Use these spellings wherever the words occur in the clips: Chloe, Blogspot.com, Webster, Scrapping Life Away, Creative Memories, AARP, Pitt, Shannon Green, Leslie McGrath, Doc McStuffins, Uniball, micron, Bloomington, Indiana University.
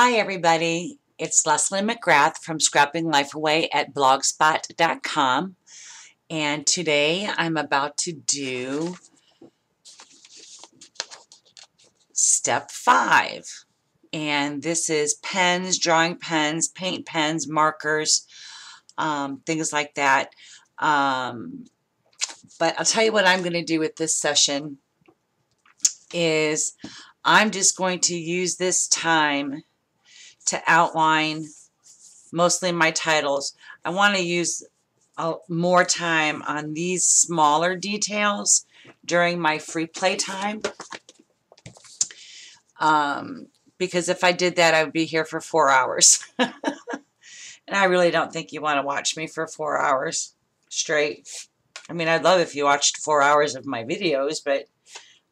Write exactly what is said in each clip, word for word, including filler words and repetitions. Hi everybody, it's Leslie McGrath from Scrapping Life Away at blogspot dot com, and today I'm about to do step five, and this is pens, drawing pens, paint pens, markers, um, things like that. Um, but I'll tell you what I'm going to do with this session is I'm just going to use this time to outline mostly my titles. I want to use uh, more time on these smaller details during my free play time, um, because if I did that I would be here for four hours, and I really don't think you want to watch me for four hours straight. I mean, I'd love if you watched four hours of my videos, but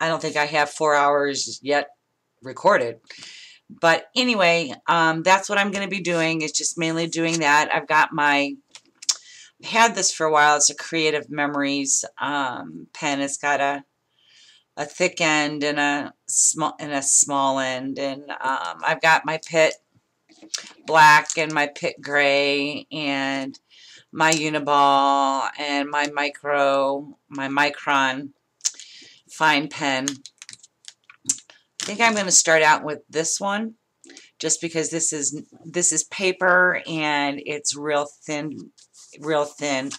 I don't think I have four hours yet recorded. But anyway, um, that's what I'm going to be doing, is just mainly doing that. I've got my, I've had this for a while. It's a Creative Memories um, pen. It's got a a thick end and a small and a small end, and um, I've got my Pitt black and my Pitt gray and my Uniball and my micro, my micron fine pen. I think I'm going to start out with this one, just because this is this is paper and it's real thin, real thin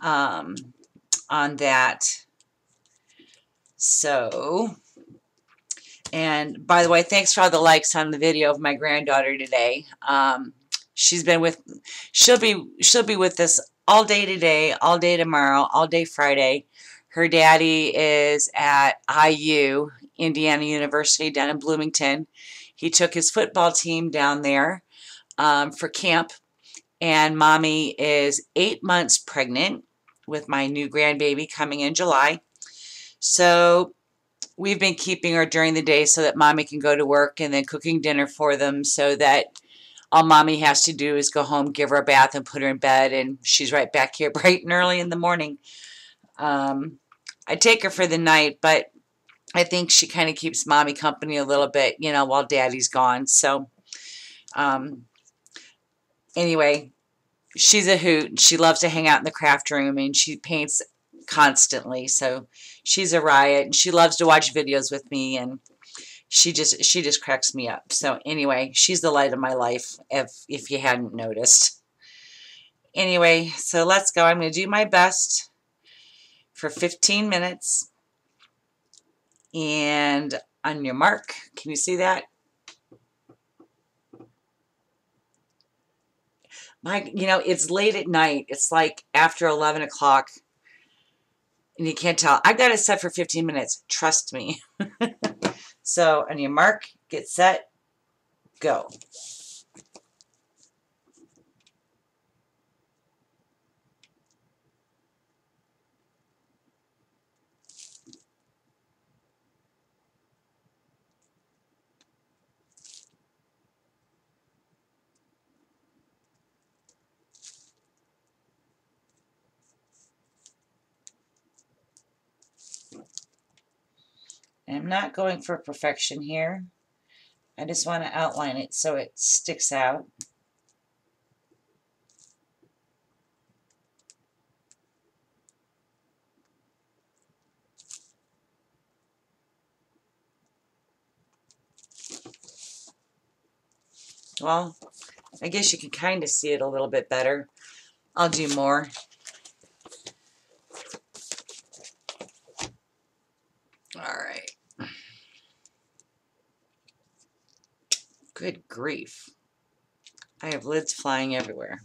um, on that. So, and by the way, thanks for all the likes on the video of my granddaughter today. Um, she's been with, she'll be she'll be with us all day today, all day tomorrow, all day Friday. Her daddy is at I U. Indiana University down in Bloomington. He took his football team down there um, for camp, and mommy is eight months pregnant with my new grandbaby coming in July. So we've been keeping her during the day so that mommy can go to work, and then cooking dinner for them so that all mommy has to do is go home, give her a bath, and put her in bed, and she's right back here bright and early in the morning. Um, I take her for the night, but I think she kind of keeps mommy company a little bit, you know, while daddy's gone. So, um, anyway, she's a hoot. She loves to hang out in the craft room, and she paints constantly. So she's a riot, and she loves to watch videos with me, and she just, she just cracks me up. So anyway, she's the light of my life, if, if you hadn't noticed. Anyway, so let's go. I'm going to do my best for fifteen minutes. And on your mark, can you see that? My, you know, it's late at night. It's like after eleven o'clock, and you can't tell. I've got it set for fifteen minutes. Trust me. So on your mark, get set, go. I'm not going for perfection here. I just want to outline it so it sticks out. Well, I guess you can kind of see it a little bit better. I'll do more. All right. Good grief. I have lids flying everywhere.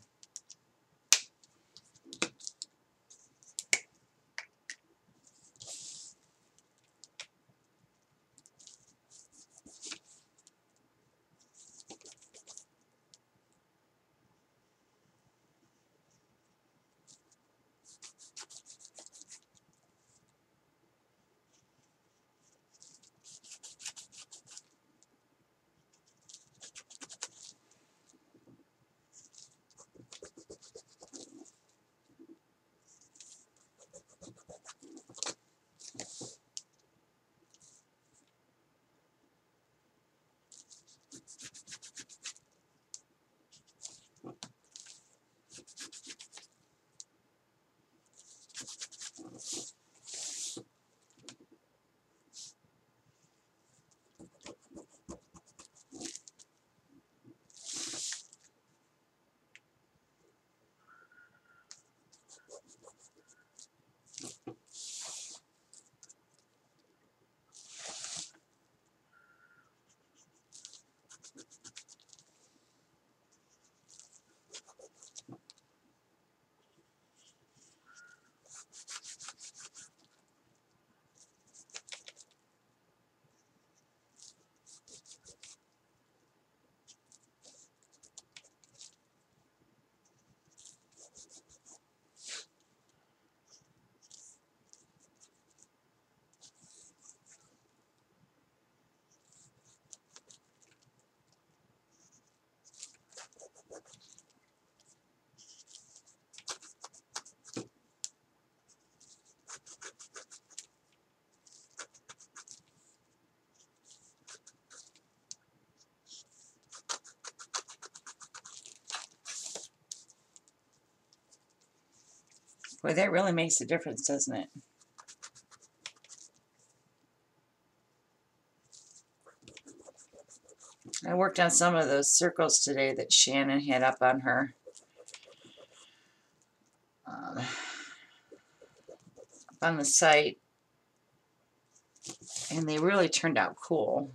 Boy, that really makes a difference, doesn't it? I worked on some of those circles today that Shannon had up on her um, up on the site, and they really turned out cool.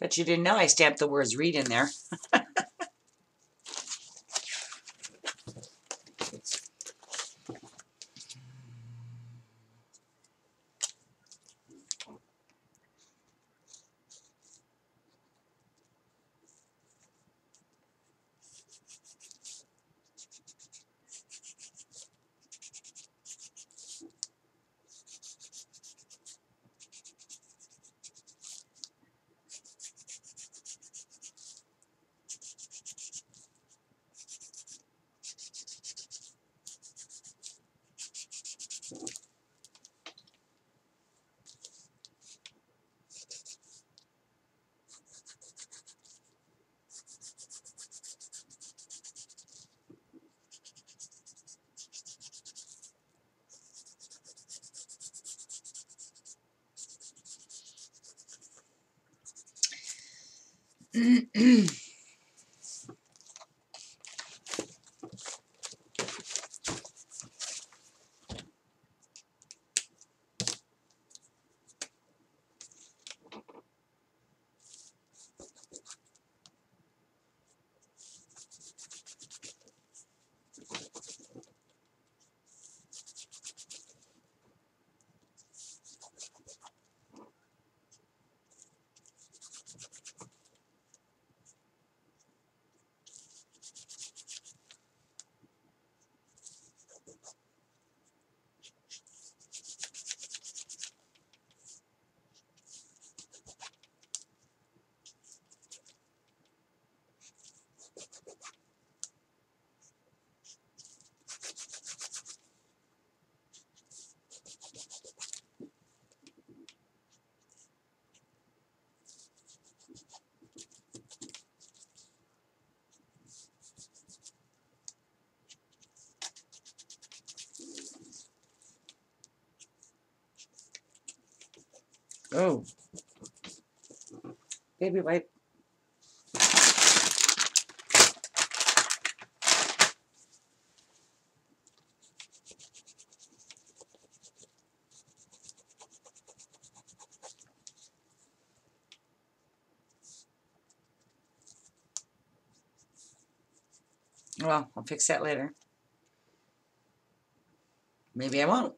But you didn't know I stamped the words read in there. Oh, baby wipe. Well, I'll fix that later. Maybe I won't.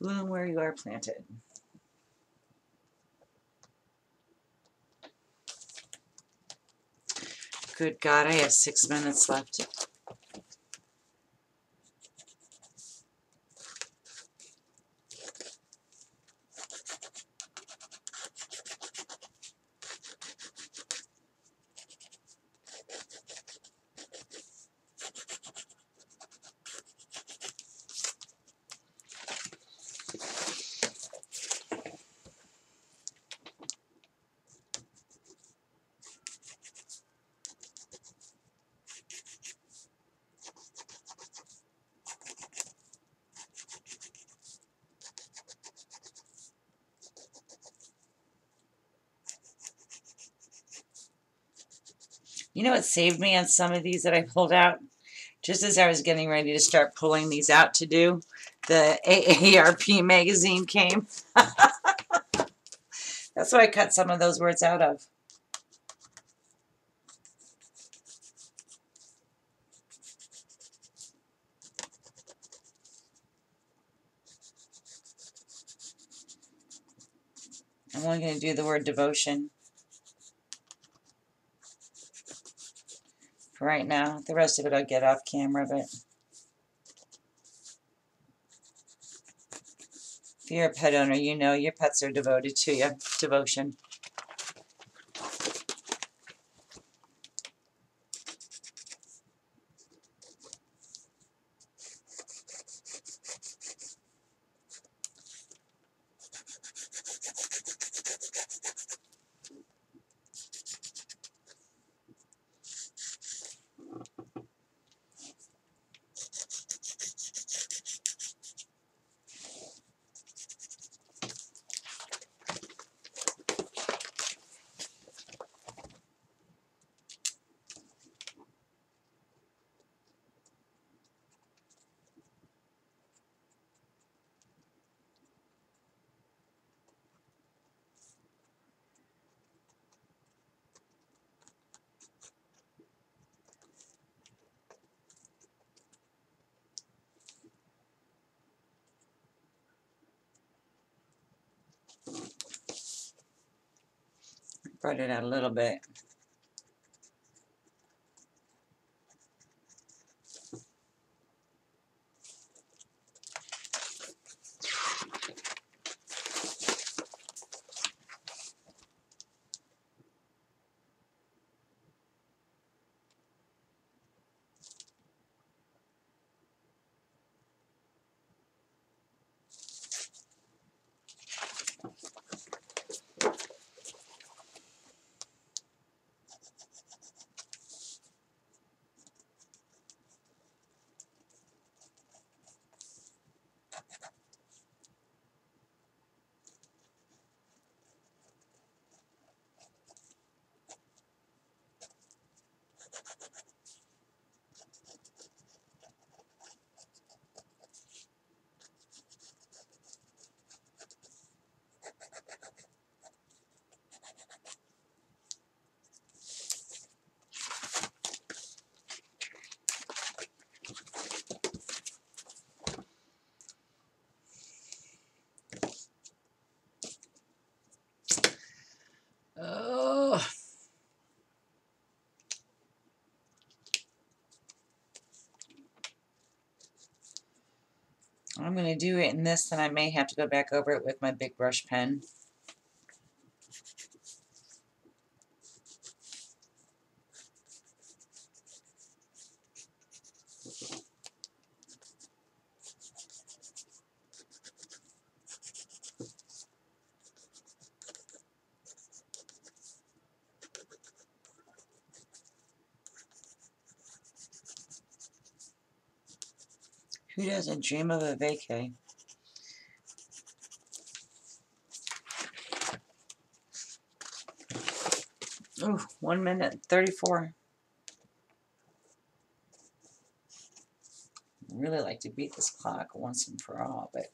bloom where you are planted. Good God, I have six minutes left. You know what saved me on some of these that I pulled out? Just as I was getting ready to start pulling these out to do, the A A R P magazine came. That's why I cut some of those words out of. I'm only going to do the word devotion right now. The rest of it I'll get off camera, but if you're a pet owner, you know your pets are devoted to you. Devotion. Brought it out a little bit. I'm going to do it in this, and I may have to go back over it with my big brush pen. Who doesn't dream of a vacay? Oh, one minute, thirty-four. I really like to beat this clock once and for all, but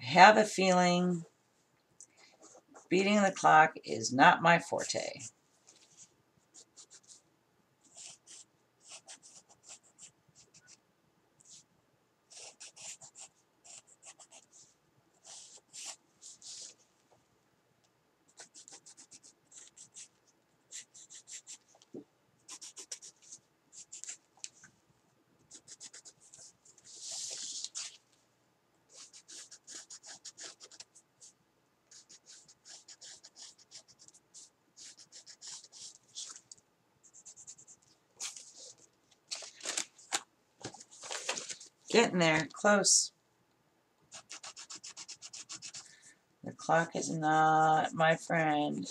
I have a feeling beating the clock is not my forte. Getting there, close. The clock is not my friend.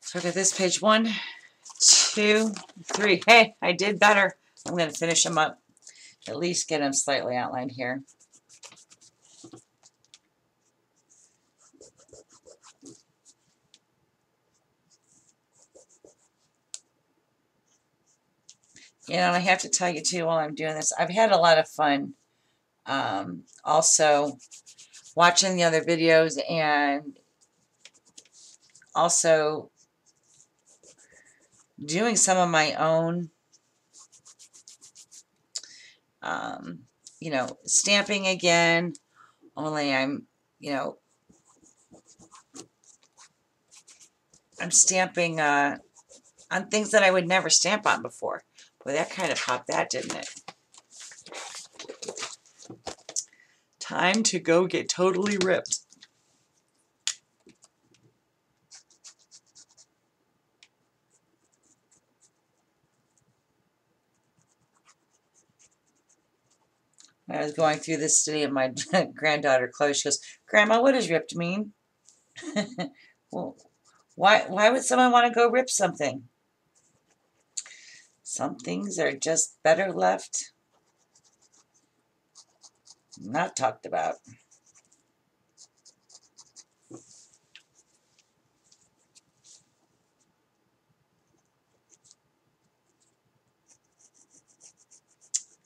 So I got this page one, two, three. Hey, I did better. I'm going to finish them up. At least get them slightly outlined here. You know, and I have to tell you too, while I'm doing this, I've had a lot of fun. Um, also watching the other videos and also doing some of my own, um, you know, stamping again, only I'm, you know, I'm stamping uh, on things that I would never stamp on before. Boy, that kind of popped that, didn't it? Time to go get totally ripped. When I was going through this today, and my granddaughter Chloe, she goes, "Grandma, what does ripped mean?" Well, why why would someone want to go rip something? Some things are just better left not talked about.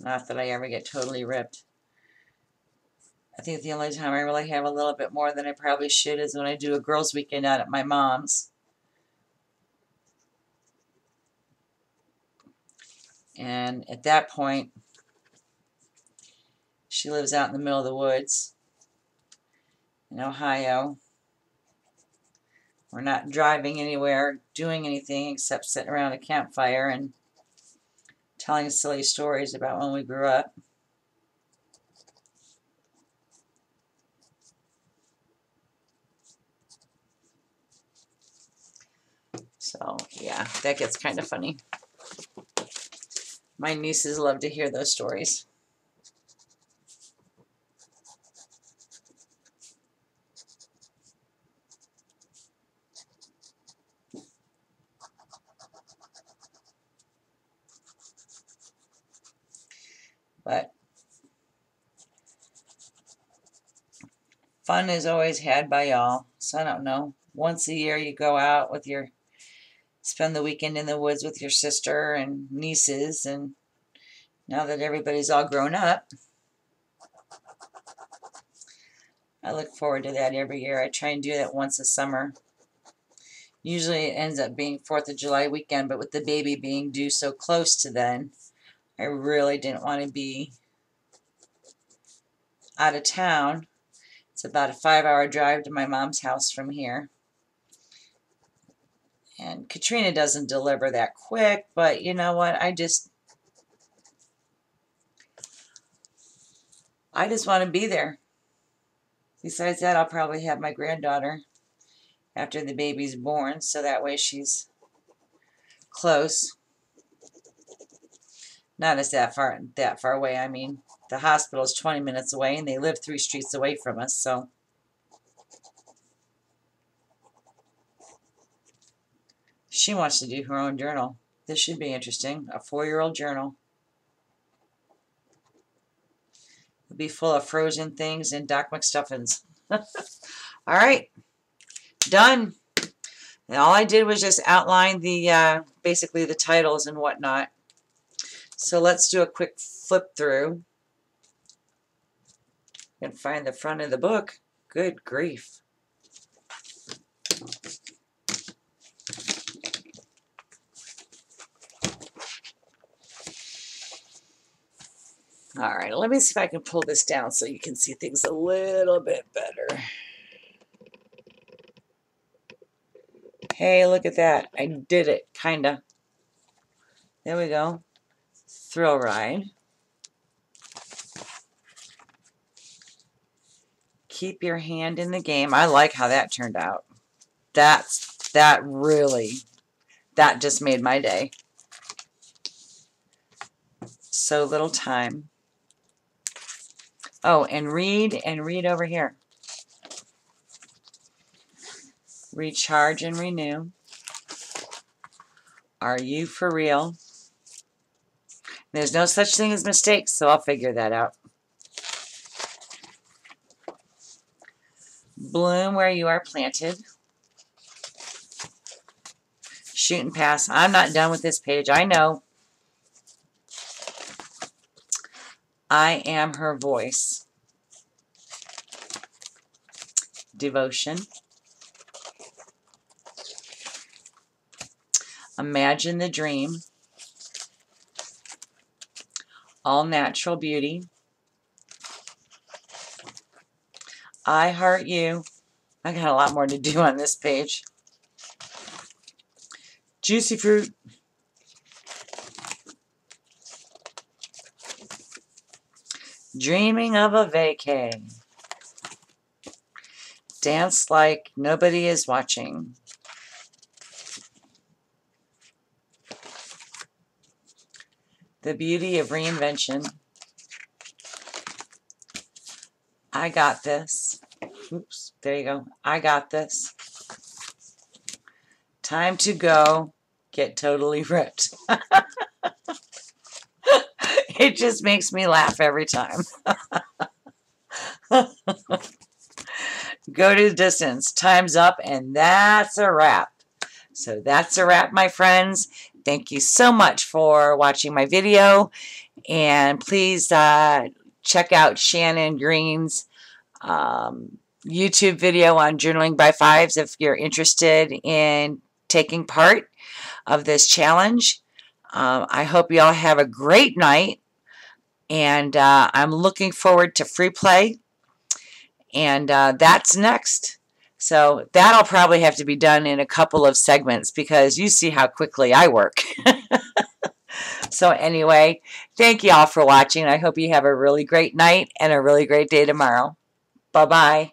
Not that I ever get totally ripped. I think the only time I really have a little bit more than I probably should is when I do a girls' weekend out at my mom's. And at that point, she lives out in the middle of the woods in Ohio. We're not driving anywhere, doing anything except sitting around a campfire and telling silly stories about when we grew up. So, yeah, that gets kind of funny. My nieces love to hear those stories. But fun is always had by y'all. So I don't know. Once a year you go out with your, spend the weekend in the woods with your sister and nieces. And now that everybody's all grown up, I look forward to that every year. I try and do that once a summer. Usually it ends up being fourth of July weekend, but with the baby being due so close to then, I really didn't want to be out of town. It's about a five hour drive to my mom's house from here. And Katrina doesn't deliver that quick, but you know what? I just I just want to be there. Besides that, I'll probably have my granddaughter after the baby's born, so that way she's close. Not as that far, that far away. I mean, the hospital is twenty minutes away, and they live three streets away from us, so. She wants to do her own journal. This should be interesting. A four year old journal. It'll be full of frozen things and Doc McStuffins. All right. Done. And all I did was just outline the, uh, basically the titles and whatnot. So let's do a quick flip through and find the front of the book. Good grief. All right, let me see if I can pull this down so you can see things a little bit better. Hey, look at that. I did it, kind of. There we go. Thrill ride. Keep your hand in the game. I like how that turned out. That's, that really, that just made my day. So little time. Oh, and read and read over here. Recharge and renew. Are you for real? There's no such thing as mistakes, so I'll figure that out. Bloom where you are planted. Shoot and pass. I'm not done with this page. I know. I am her voice. Devotion. Imagine the dream. All natural beauty. I heart you. I got a lot more to do on this page. Juicy fruit. Dreaming of a vacay. Dance like nobody is watching. The beauty of reinvention. I got this. Oops, there you go. I got this. Time to go. Get totally ripped. It just makes me laugh every time. Go to the distance. Time's up, and that's a wrap. So that's a wrap, my friends. Thank you so much for watching my video. And please uh, check out Shannon Green's um, YouTube video on journaling by fives if you're interested in taking part of this challenge. Um, I hope you all have a great night. And uh, I'm looking forward to free play. And uh, that's next. So that'll probably have to be done in a couple of segments because you see how quickly I work. So anyway, thank you all for watching. I hope you have a really great night and a really great day tomorrow. Bye-bye.